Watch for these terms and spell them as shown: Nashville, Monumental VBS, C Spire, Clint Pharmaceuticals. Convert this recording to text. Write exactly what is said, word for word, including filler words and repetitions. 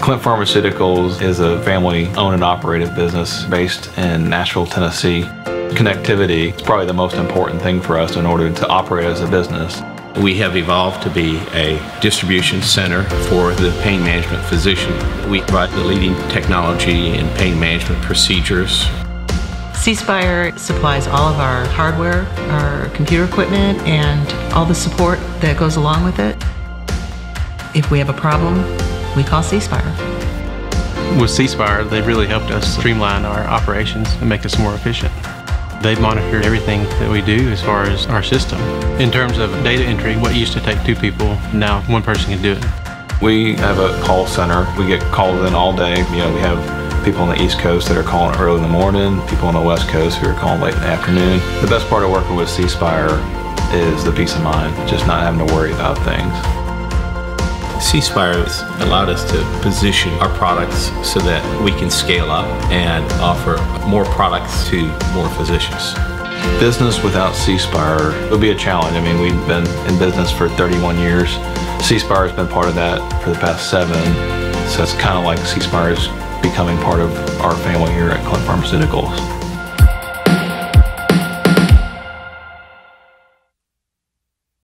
Clint Pharmaceuticals is a family-owned and operated business based in Nashville, Tennessee. Connectivity is probably the most important thing for us in order to operate as a business. We have evolved to be a distribution center for the pain management physician. We provide the leading technology in pain management procedures. C Spire supplies all of our hardware, our computer equipment, and all the support that goes along with it. If we have a problem, we call C Spire. With C Spire, they really helped us streamline our operations and make us more efficient. They've monitored everything that we do as far as our system. In terms of data entry, what used to take two people, now one person can do it. We have a call center. We get called in all day. You know, we have people on the East Coast that are calling early in the morning, people on the West Coast who are calling late in the afternoon. The best part of working with C Spire is the peace of mind, just not having to worry about things. C Spire has allowed us to position our products so that we can scale up and offer more products to more physicians. Business without C Spire would be a challenge. I mean, we've been in business for thirty-one years. C Spire has been part of that for the past seven. So it's kind of like C Spire is becoming part of our family here at Clint Pharmaceuticals.